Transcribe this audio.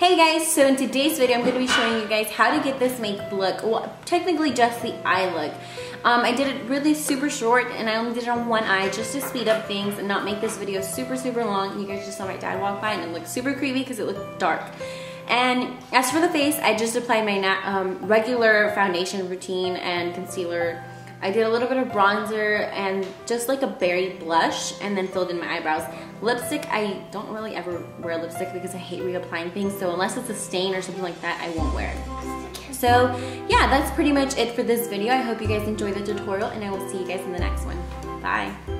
Hey guys, so in today's video I'm going to be showing you guys how to get this make look, well technically just the eye look. I did it really super short and I only did it on one eye just to speed up things and not make this video super long. You guys just saw my dad walk by and it looked super creepy because it looked dark. And as for the face, I just applied my regular foundation routine and concealer. I did a little bit of bronzer and just like a berry blush and then filled in my eyebrows. Lipstick, I don't really ever wear lipstick because I hate reapplying things, so unless it's a stain or something like that, I won't wear it. So yeah, that's pretty much it for this video. I hope you guys enjoyed the tutorial and I will see you guys in the next one. Bye.